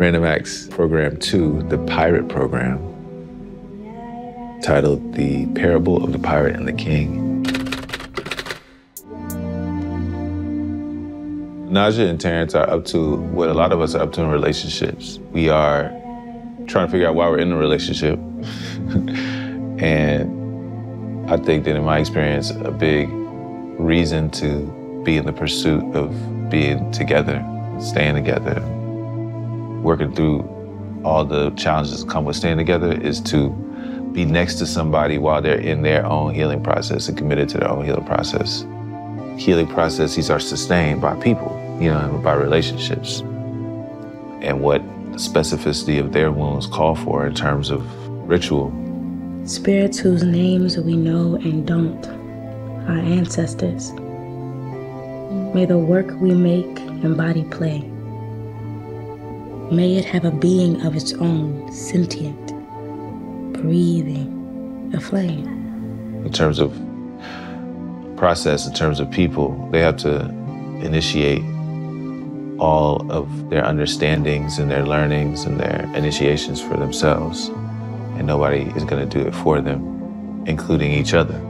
Random Acts Program 2, the Pirate Program, titled The Parable of the Pirate and the King. Najja and Terrence are up to what a lot of us are up to in relationships. We are trying to figure out why we're in a relationship. And I think that in my experience, a big reason to be in the pursuit of being together, staying together, working through all the challenges that come with staying together is to be next to somebody while they're in their own healing process and committed to their own healing process. Healing processes are sustained by people, and by relationships. And what the specificity of their wounds call for in terms of ritual. Spirits whose names we know and don't, our ancestors. May the work we make embody play. May it have a being of its own, sentient, breathing, aflame. In terms of process, in terms of people, they have to initiate all of their understandings and their learnings and their initiations for themselves. And nobody is going to do it for them, including each other.